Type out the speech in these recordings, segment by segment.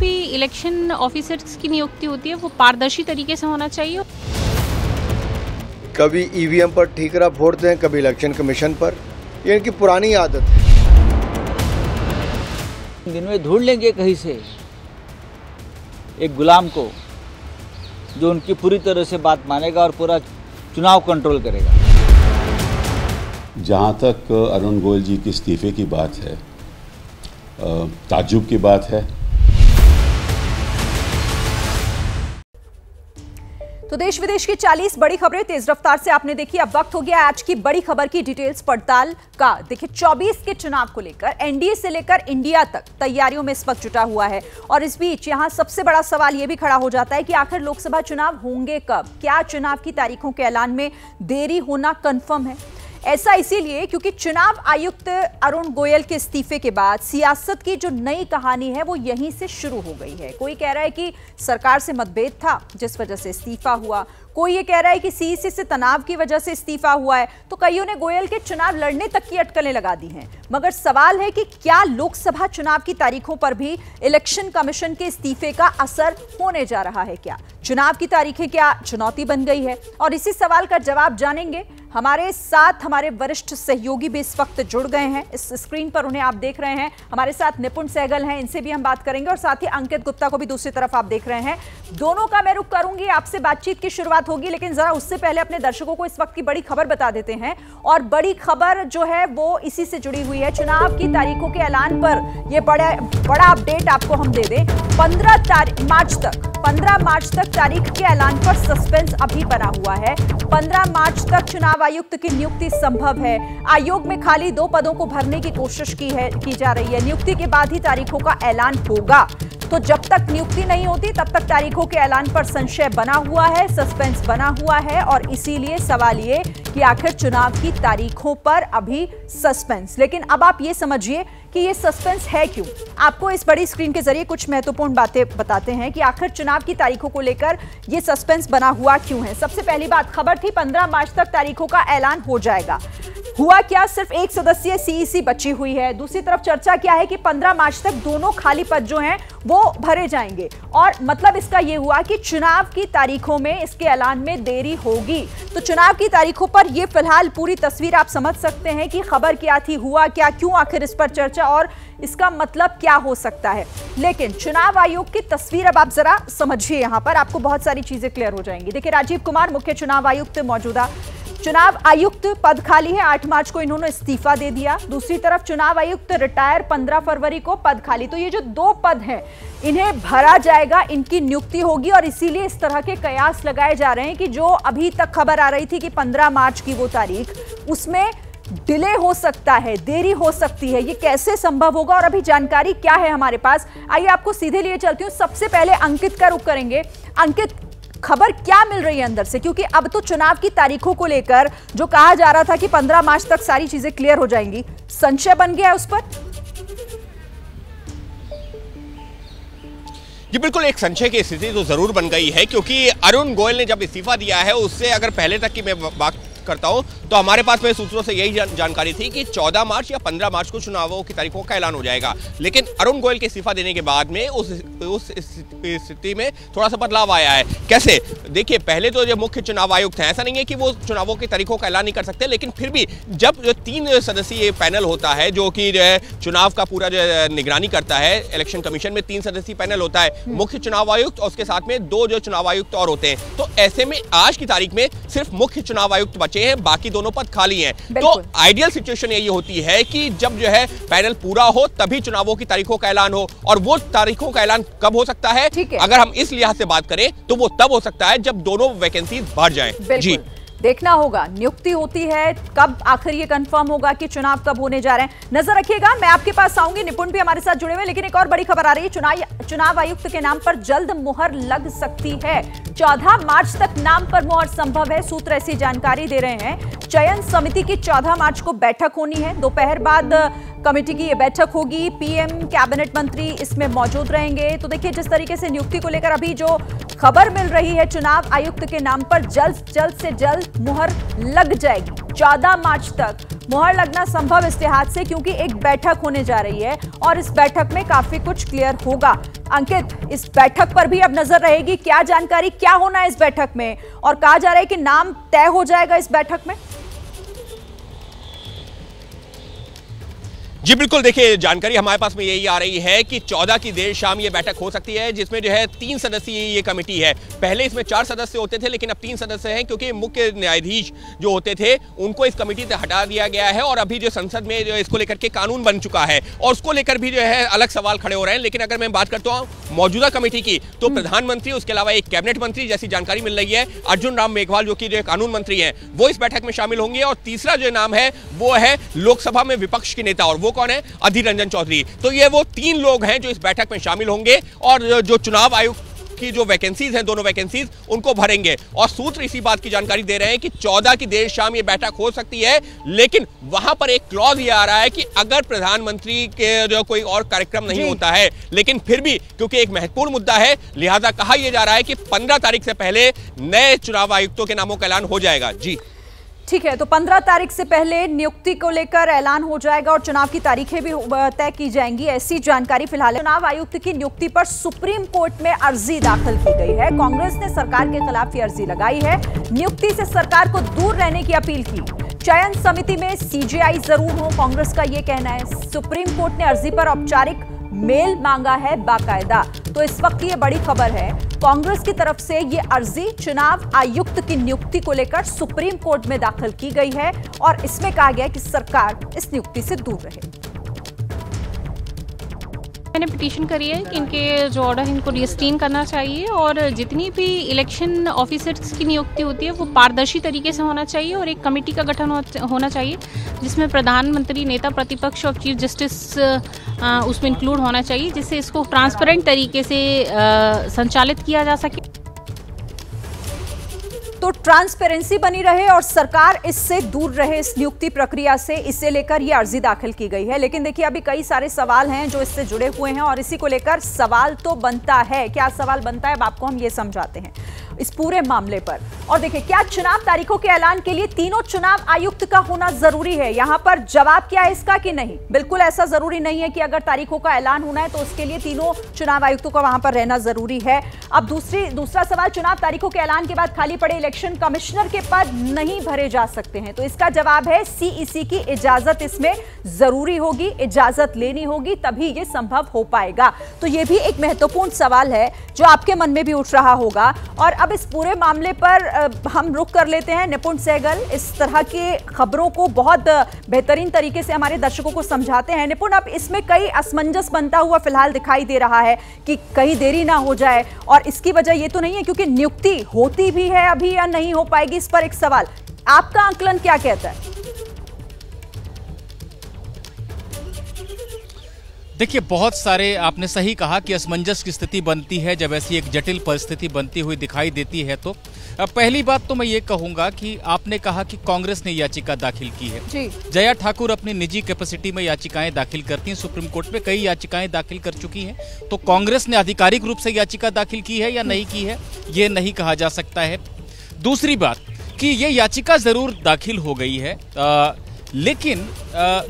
भी election officers की नियुक्ति होती है वो पारदर्शी तरीके से होना चाहिए। कभी ईवीएम पर ठीकरा फोड़ते हैं, कभी इलेक्शन कमीशन पर, ये इनकी पुरानी आदत है। दिन में ढूंढ लेंगे कहीं से एक गुलाम को जो उनकी पूरी तरह से बात मानेगा और पूरा चुनाव कंट्रोल करेगा। जहाँ तक अरुण गोयल जी के इस्तीफे की बात है, ताज्जुब की बात है। तो देश विदेश की 40 बड़ी खबरें तेज रफ्तार से आपने देखी। अब वक्त हो गया आज की बड़ी खबर की डिटेल्स पड़ताल का। देखिए 24 के चुनाव को लेकर एनडीए से लेकर इंडिया तक तैयारियों में इस वक्त जुटा हुआ है। और इस बीच यहां सबसे बड़ा सवाल यह भी खड़ा हो जाता है कि आखिर लोकसभा चुनाव होंगे कब? क्या चुनाव की तारीखों के ऐलान में देरी होना कन्फर्म है? ऐसा इसीलिए क्योंकि चुनाव आयुक्त अरुण गोयल के इस्तीफे के बाद सियासत की जो नई कहानी है वो यहीं से शुरू हो गई है। कोई कह रहा है कि सरकार से मतभेद था जिस वजह से इस्तीफा हुआ, कोई ये कह रहा है कि सीईसी से तनाव की वजह से इस्तीफा हुआ है, तो कईयों ने गोयल के चुनाव लड़ने तक की अटकलें लगा दी हैं। मगर सवाल है कि क्या लोकसभा चुनाव की तारीखों पर भी इलेक्शन कमीशन के इस्तीफे का असर होने जा रहा है? क्या चुनाव की तारीखें क्या चुनौती बन गई है? और इसी सवाल का जवाब जानेंगे। हमारे साथ हमारे वरिष्ठ सहयोगी भी इस वक्त जुड़ गए हैं, इस स्क्रीन पर उन्हें आप देख रहे हैं। हमारे साथ निपुण सहगल हैं, इनसे भी हम बात करेंगे और साथ ही अंकित गुप्ता को भी दूसरी तरफ आप देख रहे हैं। दोनों का मैं रुख करूंगी, आपसे बातचीत की शुरुआत होगी, लेकिन जरा उससे पहले अपने दर्शकों को इस वक्त की बड़ी खबर बता देते हैं। और बड़ी खबर जो है वो इसी से जुड़ी हुई है, चुनाव की तारीखों के ऐलान पर यह बड़ा अपडेट आपको हम दे दें। 15 मार्च तक तारीख के ऐलान पर सस्पेंस अभी बना हुआ है। 15 मार्च तक चुनाव आयुक्त की नियुक्ति संभव है। आयोग में खाली 2 पदों को भरने की कोशिश की जा रही है। नियुक्ति के बाद ही तारीखों का ऐलान होगा, तो जब तक नियुक्ति नहीं होती तब तक तारीखों के ऐलान पर संशय बना हुआ है, सस्पेंस बना हुआ है। और इसीलिए सवाल ये कि आखिर चुनाव की तारीखों पर अभी सस्पेंस। लेकिन अब आप ये समझिए कि ये सस्पेंस है क्यों। आपको इस बड़ी स्क्रीन के जरिए कुछ महत्वपूर्ण बातें बताते हैं कि आखिर चुनाव की तारीखों को लेकर ये सस्पेंस बना हुआ क्यों है। सबसे पहली बात, खबर थी 15 मार्च तक तारीखों का ऐलान हो जाएगा, हुआ क्या? सिर्फ 1 सदस्यीय सीईसी बची हुई है। दूसरी तरफ चर्चा क्या है कि 15 मार्च तक दोनों खाली पद जो हैं वो भरे जाएंगे। और मतलब इसका ये हुआ कि चुनाव की तारीखों में इसके ऐलान में देरी होगी। तो चुनाव की तारीखों पर ये फिलहाल पूरी तस्वीर आप समझ सकते हैं कि खबर क्या थी, हुआ क्या, क्यों आखिर इस पर चर्चा और इसका मतलब क्या हो सकता है। लेकिन चुनाव आयोग की तस्वीर अब आप जरा समझिए, यहाँ पर आपको बहुत सारी चीजें क्लियर हो जाएंगी। देखिए राजीव कुमार मुख्य चुनाव आयुक्त मौजूदा चुनाव आयुक्त पद खाली है, 8 मार्च को इन्होंने इस्तीफा दे दिया। दूसरी तरफ चुनाव आयुक्त रिटायर 15 फरवरी को पद खाली। तो ये जो 2 पद हैं इन्हें भरा जाएगा, इनकी नियुक्ति होगी। और इसीलिए इस तरह के कयास लगाए जा रहे हैं कि जो अभी तक खबर आ रही थी कि 15 मार्च की वो तारीख, उसमें डिले हो सकता है, देरी हो सकती है। ये कैसे संभव होगा और अभी जानकारी क्या है हमारे पास, आइए आपको सीधे लिए चलती हूँ। सबसे पहले अंकित का रुख करेंगे। अंकित, खबर क्या मिल रही है अंदर से? क्योंकि अब तो चुनाव की तारीखों को लेकर जो कहा जा रहा था कि 15 मार्च तक सारी चीजें क्लियर हो जाएंगी, संशय बन गया है उस पर। जी बिल्कुल, एक संशय की स्थिति तो जरूर बन गई है, क्योंकि अरुण गोयल ने जब इस्तीफा दिया है उससे अगर पहले तक की मैं बात करता हूं तो हमारे पास में सूत्रों से यही जानकारी थी कि 14 मार्च या 15 मार्च को चुनावों की तारीखों का ऐलान हो जाएगा। लेकिन अरुण गोयल के इस्तीफा देने के बाद में उस स्थिति में थोड़ा सा बदलाव आया है। कैसे? देखिए, पहले तो जो मुख्य चुनाव आयुक्त हैं, ऐसा नहीं है कि वो चुनावों की तारीखों का ऐलान नहीं कर सकते, लेकिन फिर भी जब 3 सदस्यीय पैनल होता है जो कि चुनाव का पूरा जो निगरानी करता है, इलेक्शन कमीशन में 3 सदस्यीय पैनल होता है, मुख्य चुनाव आयुक्त और उसके साथ में 2 जो चुनाव आयुक्त और होते हैं, तो ऐसे में आज की तारीख में सिर्फ मुख्य चुनाव आयुक्त हैं, बाकी दोनों पद खाली हैं। तो आइडियल सिचुएशन यही होती है कि जब जो है पैनल पूरा हो तभी चुनावों की तारीखों का ऐलान हो। और वो तारीखों का ऐलान कब हो सकता है? अगर हम इस लिहाज से बात करें तो वो तब हो सकता है जब दोनों वैकेंसी भर जाएं। जी देखना होगा नियुक्ति होती है कब, आखिर ये कंफर्म होगा कि चुनाव कब होने जा रहे हैं। नजर रखिएगा, मैं आपके पास आऊंगी। निपुण भी हमारे साथ जुड़े हुए। लेकिन एक और बड़ी खबर आ रही है, चुनाव आयुक्त के नाम पर जल्द मुहर लग सकती है। 14 मार्च तक नाम पर मुहर संभव है, सूत्र ऐसी जानकारी दे रहे हैं। चयन समिति की 14 मार्च को बैठक होनी है, दोपहर बाद कमेटी की ये बैठक होगी। पीएम, कैबिनेट मंत्री इसमें मौजूद रहेंगे। तो देखिए, जिस तरीके से नियुक्ति को लेकर अभी जो खबर मिल रही है चुनाव आयुक्त के नाम पर जल्द से जल्द मुहर लग जाएगी। 14 मार्च तक मुहर लगना संभव इस लिहाज से क्योंकि एक बैठक होने जा रही है और इस बैठक में काफी कुछ क्लियर होगा। अंकित, इस बैठक पर भी अब नजर रहेगी, क्या जानकारी, क्या होना है इस बैठक में, और कहा जा रहा है कि नाम तय हो जाएगा इस बैठक में। जी बिल्कुल, देखिए जानकारी हमारे पास में यही आ रही है कि 14 की देर शाम ये बैठक हो सकती है, जिसमें जो है 3 सदस्यीय ये कमेटी है। पहले इसमें 4 सदस्य होते थे लेकिन अब 3 सदस्य हैं, क्योंकि मुख्य न्यायाधीश जो होते थे उनको इस कमेटी से हटा दिया गया है और अभी जो संसद में जो इसको लेकर के कानून बन चुका है और उसको लेकर भी जो है अलग सवाल खड़े हो रहे हैं। लेकिन अगर मैं बात करता हूँ मौजूदा कमेटी की, तो प्रधानमंत्री, उसके अलावा एक कैबिनेट मंत्री जैसी जानकारी मिल रही है, अर्जुन राम मेघवाल जो कि जो कानून मंत्री हैं, वो इस बैठक में शामिल होंगे। और तीसरा जो नाम है वो है लोकसभा में विपक्ष के नेता, और वो कौन है, अधीर रंजन चौधरी। तो ये वो 3 लोग हैं जो इस बैठक में शामिल होंगे और जो चुनाव आयोग की जो वैकेंसीज हैं, दोनों वैकेंसीज उनको भरेंगे। और सूत्र इसी बात की जानकारी दे रहे हैं कि 14 की देर शाम ये बैठक हो सकती है, लेकिन वहां पर एक क्लॉज ये आ रहा है कि अगर प्रधानमंत्री के जो कोई और कार्यक्रम नहीं होता है, लेकिन फिर भी क्योंकि एक महत्वपूर्ण मुद्दा है, लिहाजा कहा यह जा रहा है कि 15 तारीख से पहले नए चुनाव आयुक्तों के नामों का ऐलान हो जाएगा। जी ठीक है, तो 15 तारीख से पहले नियुक्ति को लेकर ऐलान हो जाएगा और चुनाव की तारीखें भी तय की जाएंगी, ऐसी जानकारी फिलहाल। चुनाव आयुक्त की नियुक्ति पर सुप्रीम कोर्ट में अर्जी दाखिल की गई है। कांग्रेस ने सरकार के खिलाफ ये अर्जी लगाई है। नियुक्ति से सरकार को दूर रहने की अपील की। चयन समिति में सीजेआई जरूर हो, कांग्रेस का ये कहना है। सुप्रीम कोर्ट ने अर्जी पर औपचारिक मेल मांगा है बाकायदा। तो इस वक्त ये बड़ी खबर है, कांग्रेस की तरफ से ये अर्जी चुनाव आयुक्त की नियुक्ति को लेकर सुप्रीम कोर्ट में दाखिल की गई है और इसमें कहा गया कि सरकार इस नियुक्ति से दूर रहे। मैंने पिटीशन करी है कि इनके जो ऑर्डर, इनको रीस्टीन करना चाहिए और जितनी भी इलेक्शन ऑफिसर्स की नियुक्ति होती है वो पारदर्शी तरीके से होना चाहिए और एक कमेटी का गठन होना चाहिए जिसमें प्रधानमंत्री, नेता प्रतिपक्ष और चीफ जस्टिस उसमें इंक्लूड होना चाहिए, जिससे इसको ट्रांसपेरेंट तरीके से संचालित किया जा सके। तो ट्रांसपेरेंसी बनी रहे और सरकार इससे दूर रहे, इस नियुक्ति प्रक्रिया से, इसे लेकर यह अर्जी दाखिल की गई है। लेकिन देखिए अभी कई सारे सवाल हैं जो इससे जुड़े हुए हैं और इसी को लेकर सवाल तो बनता है। क्या सवाल बनता है, अब आपको हम ये समझाते हैं इस पूरे मामले पर। और देखिए, क्या चुनाव तारीखों के ऐलान के लिए तीनों चुनाव आयुक्त का होना जरूरी है? यहां पर जवाब क्या है इसका कि नहीं, बिल्कुल ऐसा जरूरी नहीं है कि अगर तारीखों का ऐलान होना है तो उसके लिए तीनों चुनाव आयुक्तों का वहां पर रहना जरूरी है। अब दूसरा सवाल, चुनाव तारीखों के ऐलान के बाद खाली पड़े इलेक्शन कमिश्नर के पद नहीं भरे जा सकते हैं, तो इसका जवाब है सीईसी की इजाजत इसमें जरूरी होगी, इजाजत लेनी होगी तभी ये संभव हो पाएगा। तो यह भी एक महत्वपूर्ण सवाल है जो आपके मन में भी उठ रहा होगा। और अब इस पूरे मामले पर हम रुक कर लेते हैं। निपुण सहगल इस तरह के खबरों को बहुत बेहतरीन तरीके से हमारे दर्शकों को समझाते हैं। निपुण, अब इसमें कई असमंजस बनता हुआ फिलहाल दिखाई दे रहा है कि कहीं देरी ना हो जाए, और इसकी वजह ये तो नहीं है क्योंकि नियुक्ति होती भी है अभी या नहीं हो पाएगी, इस पर एक सवाल। आपका आकलन क्या कहता है? देखिए, बहुत सारे, आपने सही कहा कि असमंजस की स्थिति बनती है जब ऐसी एक जटिल परिस्थिति बनती हुई दिखाई देती है। तो पहली बात तो मैं ये कहूँगा कि आपने कहा कि कांग्रेस ने याचिका दाखिल की है जी। जया ठाकुर अपनी निजी कैपेसिटी में याचिकाएं दाखिल करती हैं, सुप्रीम कोर्ट में कई याचिकाएं दाखिल कर चुकी हैं। तो कांग्रेस ने आधिकारिक रूप से याचिका दाखिल की है या नहीं की है, ये नहीं कहा जा सकता है। दूसरी बात कि ये याचिका ज़रूर दाखिल हो गई है, लेकिन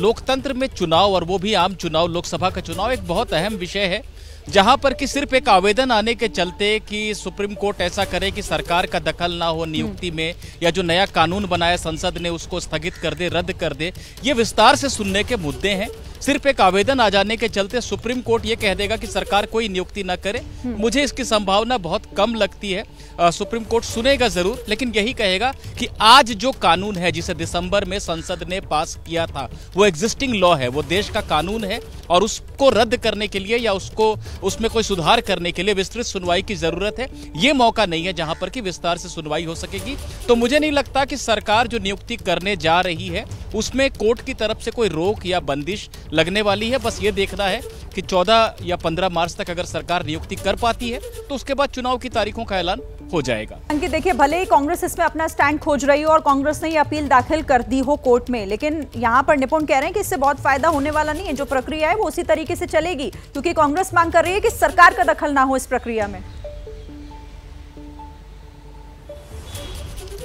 लोकतंत्र में चुनाव, और वो भी आम चुनाव, लोकसभा का चुनाव एक बहुत अहम विषय है, जहां पर कि सिर्फ एक आवेदन आने के चलते कि सुप्रीम कोर्ट ऐसा करे कि सरकार का दखल ना हो नियुक्ति में, या जो नया कानून बनाया संसद ने उसको स्थगित कर दे, रद्द कर दे, ये विस्तार से सुनने के मुद्दे हैं। सिर्फ एक आवेदन आ जाने के चलते सुप्रीम कोर्ट ये कह देगा कि सरकार कोई नियुक्ति ना करे, मुझे इसकी संभावना बहुत कम लगती है। सुप्रीम कोर्ट सुनेगा जरूर, लेकिन यही कहेगा कि आज जो कानून है जिसे दिसंबर में संसद ने पास किया था वो एग्जिस्टिंग लॉ है, वो देश का कानून है, और उसको रद्द करने के लिए या उसको, उसमें कोई सुधार करने के लिए विस्तृत सुनवाई की जरूरत है। ये मौका नहीं है जहां पर कि विस्तार से सुनवाई हो सकेगी। तो मुझे नहीं लगता कि सरकार जो नियुक्ति करने जा रही है उसमें कोर्ट की तरफ से कोई रोक या बंदिश लगने वाली है। बस ये देखना है कि 14 या 15 मार्च तक अगर सरकार नियुक्ति कर पाती है तो उसके बाद चुनाव की तारीखों का ऐलान हो जाएगा। अंकित, देखिए, भले ही कांग्रेस इसमें अपना स्टैंड खोज रही हो और कांग्रेस ने ये अपील दाखिल कर दी हो कोर्ट में, लेकिन यहाँ पर निपुण कह रहे हैं कि इससे बहुत फायदा होने वाला नहीं है, जो प्रक्रिया है वो उसी तरीके से चलेगी, क्योंकि कांग्रेस मांग कर रही है कि सरकार का दखल ना हो इस प्रक्रिया में।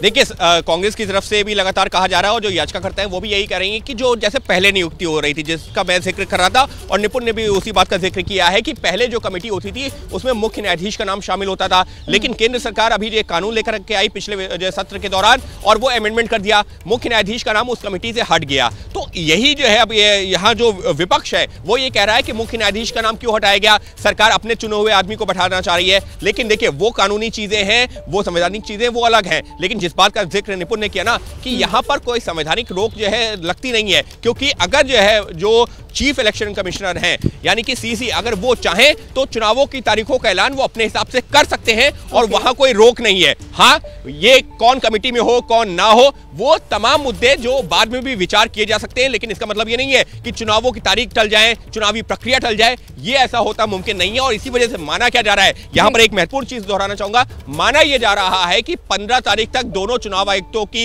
देखिए, कांग्रेस की तरफ से भी लगातार कहा जा रहा है और जो याचिकाकर्ता हैं वो भी यही कह रही हैं कि जो जैसे पहले नियुक्ति हो रही थी जिसका मैं जिक्र कर रहा था, और निपुण ने भी उसी बात का जिक्र किया है कि पहले जो कमेटी होती थी उसमें मुख्य न्यायाधीश का नाम शामिल होता था, लेकिन केंद्र सरकार अभी ये कानून लेकर के आई पिछले सत्र के दौरान और वो अमेंडमेंट कर दिया, मुख्य न्यायाधीश का नाम उस कमेटी से हट गया। तो यही जो है अब यहाँ जो विपक्ष है वो ये कह रहा है कि मुख्य न्यायाधीश का नाम क्यों हटाया गया, सरकार अपने चुने हुए आदमी को बैठाना चाह रही है। लेकिन देखिए, वो कानूनी चीजें हैं, वो संवैधानिक चीजें, वो अलग हैं, लेकिन जिस बात का जिक्र निपुण ने किया ना कि यहाँ पर कोई संवैधानिक रोक जो है लगती नहीं है, क्योंकि अगर जो है जो चीफ इलेक्शन कमिश्नर हैं यानी कि सीसी, अगर वो चाहें तो चुनावों की तारीखों का ऐलान वो अपने हिसाब से कर सकते हैं और वहां कोई रोक नहीं है। हाँ, ये कौन कमेटी में हो कौन ना हो वो तमाम मुद्दे जो बाद में भी विचार किए जा सकते हैं, लेकिन इसका मतलब ये नहीं है कि चुनावों की तारीख टल जाए, चुनावी प्रक्रिया टल जाए, ये ऐसा होता मुमकिन नहीं है। और इसी वजह से माना क्या जा रहा है, यहां पर एक महत्वपूर्ण चीज दोहराना चाहूंगा, माना यह जा रहा है कि 15 तारीख तक दोनों चुनाव आयुक्तों की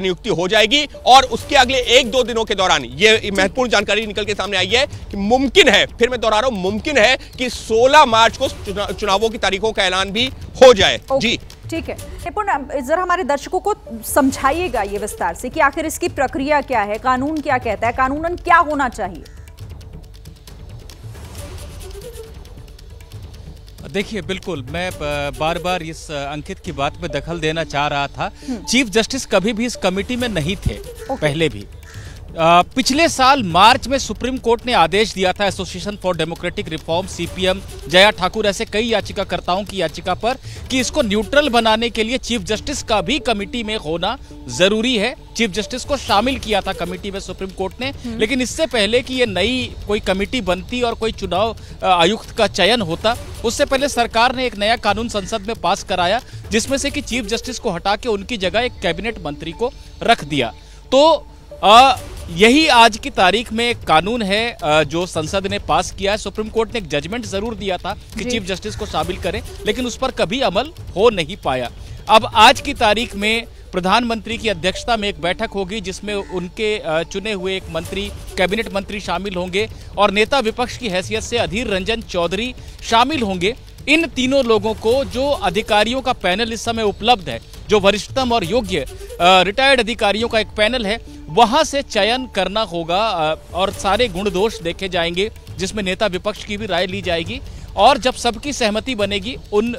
नियुक्ति हो जाएगी और उसके अगले 1-2 दिनों के दौरान यह महत्वपूर्ण जानकारी निकल के सामने आई है कि मुमकिन है, फिर मैं दोहरा रहा हूं, मुमकिन है कि 16 मार्च को चुनावों की तारीखों का ऐलान भी हो जाए। जी ठीक है, निपुण जरा हमारे दर्शकों को समझाइएगा ये विस्तार से कि आखिर इसकी प्रक्रिया क्या है, कानून क्या कहता है, कानूनन क्या होना चाहिए। देखिए, बिल्कुल मैं बार बार इस अंकित की बात में दखल देना चाह रहा था। चीफ जस्टिस कभी भी इस कमेटी में नहीं थे, पहले भी पिछले साल मार्च में सुप्रीम कोर्ट ने आदेश दिया था, Association for Democratic Reform, CPM, Jaya Thakur, ऐसे कई याचिकाकर्ताओं की याचिका पर, कि इसको न्यूट्रल बनाने के लिए चीफ जस्टिस का भी कमेटी में होना जरूरी है। चीफ जस्टिस को शामिल किया था कमेटी में सुप्रीम कोर्ट ने, लेकिन इससे पहले कि ये नई कोई कमेटी बनती और कोई चुनाव आयुक्त का चयन होता, उससे पहले सरकार ने एक नया कानून संसद में पास कराया जिसमें से कि चीफ जस्टिस को हटा के उनकी जगह एक कैबिनेट मंत्री को रख दिया। तो यही आज की तारीख में एक कानून है जो संसद ने पास किया है। सुप्रीम कोर्ट ने एक जजमेंट जरूर दिया था कि चीफ जस्टिस को शामिल करें, लेकिन उस पर कभी अमल हो नहीं पाया। अब आज की तारीख में प्रधानमंत्री की अध्यक्षता में एक बैठक होगी जिसमें उनके चुने हुए एक मंत्री, कैबिनेट मंत्री शामिल होंगे और नेता विपक्ष की हैसियत से अधीर रंजन चौधरी शामिल होंगे। इन तीनों लोगों को, जो अधिकारियों का पैनल इस समय उपलब्ध है, जो वरिष्ठतम और योग्य रिटायर्ड अधिकारियों का एक पैनल है, वहां से चयन करना होगा और सारे गुण दोष देखे जाएंगे जिसमें नेता विपक्ष की भी राय ली जाएगी और जब सबकी सहमति बनेगी उन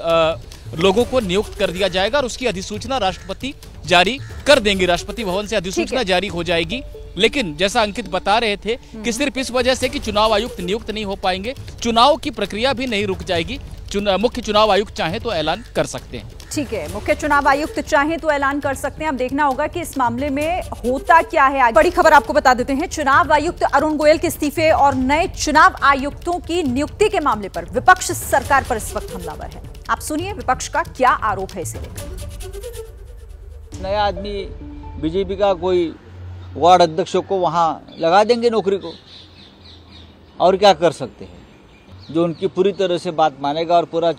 लोगों को नियुक्त कर दिया जाएगा और उसकी अधिसूचना राष्ट्रपति जारी कर देंगे, राष्ट्रपति भवन से अधिसूचना जारी हो जाएगी। लेकिन जैसा अंकित बता रहे थे कि सिर्फ इस वजह से कि चुनाव आयुक्त नियुक्त नहीं हो पाएंगे, चुनाव की प्रक्रिया भी नहीं रुक जाएगी। मुख्य चुनाव आयुक्त चाहे तो ऐलान कर सकते हैं। ठीक है, मुख्य चुनाव आयुक्त चाहे तो ऐलान कर सकते हैं। अब देखना होगा कि इस मामले में होता क्या है। बड़ी खबर आपको बता देते हैं, चुनाव आयुक्त अरुण गोयल के इस्तीफे और नए चुनाव आयुक्तों की नियुक्ति के मामले पर विपक्ष सरकार पर इस वक्त हमलावर है। आप सुनिए विपक्ष का क्या आरोप है इसे लेकर। नया आदमी बीजेपी का कोई वार्ड अध्यक्षों को वहां लगा देंगे नौकरी को, और क्या कर सकते हैं, जो उनकी पूरी तरह से बात मानेगा और पूरा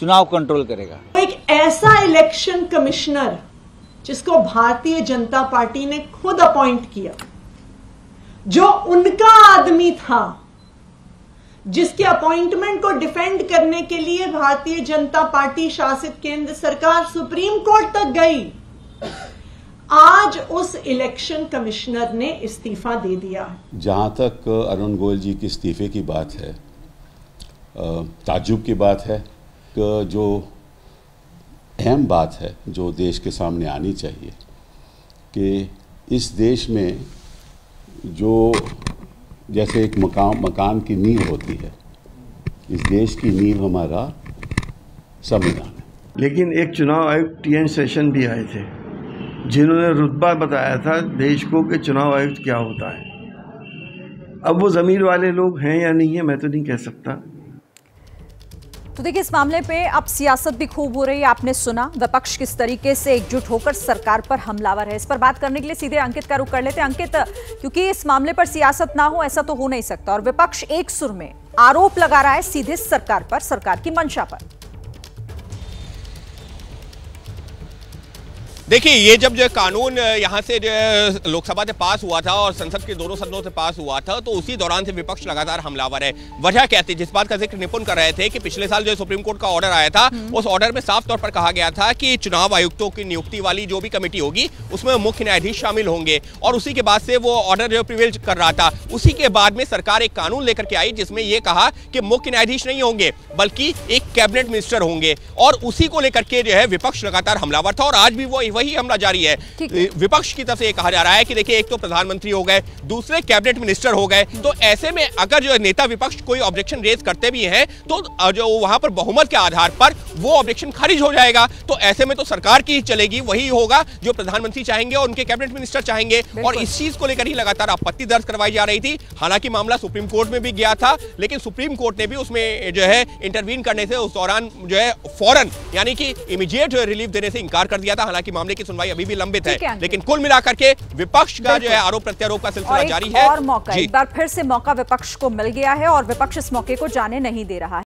चुनाव कंट्रोल करेगा। एक ऐसा इलेक्शन कमिश्नर जिसको भारतीय जनता पार्टी ने खुद अपॉइंट किया, जो उनका आदमी था, जिसके अपॉइंटमेंट को डिफेंड करने के लिए भारतीय जनता पार्टी शासित केंद्र सरकार सुप्रीम कोर्ट तक गई, आज उस इलेक्शन कमिश्नर ने इस्तीफा दे दिया। जहां तक अरुण गोयल जी के इस्तीफे की बात है, ताज्जुब की बात है कि जो अहम बात है जो देश के सामने आनी चाहिए कि इस देश में जो जैसे एक मकान की नींव होती है, इस देश की नींव हमारा संविधान है। लेकिन एक चुनाव आयुक्त टी.एन. सेशन भी आए थे जिन्होंने रुतबा बताया था देश को कि चुनाव आयुक्त क्या होता है। अब वो ज़मीर वाले लोग हैं या नहीं है मैं तो नहीं कह सकता। तो देखिए, इस मामले पे अब सियासत भी खूब हो रही है। आपने सुना विपक्ष किस तरीके से एकजुट होकर सरकार पर हमलावर है। इस पर बात करने के लिए सीधे अंकित का रुख कर लेते हैं। अंकित, क्योंकि इस मामले पर सियासत ना हो ऐसा तो हो नहीं सकता, और विपक्ष एक सुर में आरोप लगा रहा है सीधे सरकार पर, सरकार की मंशा पर। देखिए ये जब जो कानून यहाँ से जो लोकसभा से पास हुआ था और संसद के दोनों सदनों से पास हुआ था तो उसी दौरान से विपक्ष लगातार हमलावर है। वजह क्या थी, जिस बात का जिक्र निपुण कर रहे थे कि पिछले साल जो सुप्रीम कोर्ट का ऑर्डर आया था उस ऑर्डर में साफ तौर पर कहा गया था कि चुनाव आयुक्तों की नियुक्ति वाली जो भी कमेटी होगी उसमें मुख्य न्यायाधीश शामिल होंगे और उसी के बाद से वो ऑर्डर जो प्रिवेल कर रहा था। उसी के बाद में सरकार एक कानून लेकर के आई जिसमें यह कहा कि मुख्य न्यायाधीश नहीं होंगे बल्कि एक कैबिनेट मिनिस्टर होंगे और उसी को लेकर के जो है विपक्ष लगातार हमलावर था और आज भी वो वही हमला जारी है। विपक्ष की तरफ से कहा जा रहा है कि देखिए एक तो प्रधानमंत्री हो गए, दूसरे कैबिनेट मिनिस्टर हो गए, तो ऐसे में अगर जो नेता विपक्ष कोई ऑब्जेक्शन रेज करते भी हैं तो जो वहां पर बहुमत के आधार पर वो ऑब्जेक्शन खारिज हो जाएगा, तो ऐसे में तो सरकार की चलेगी, वही होगा जो प्रधानमंत्री चाहेंगे और उनके कैबिनेट मिनिस्टर चाहेंगे। और इस चीज को लेकर ही लगातार आपत्ति दर्ज करवाई जा रही थी। हालांकि मामला सुप्रीम कोर्ट में भी गया था लेकिन सुप्रीम कोर्ट ने भी उसमें जो है इंटरवीन करने से उस दौरान जो है फौरन यानी कि इमीडिएट रिलीफ देने से इंकार कर दिया था। हालांकि मामले की सुनवाई अभी भी लंबित है लेकिन कुल मिलाकर के विपक्ष का जो है आरोप प्रत्यारोप का सिलसिला जारी है। और मौका, एक बार फिर से मौका विपक्ष को मिल गया है और विपक्ष इस मौके को जाने नहीं दे रहा है।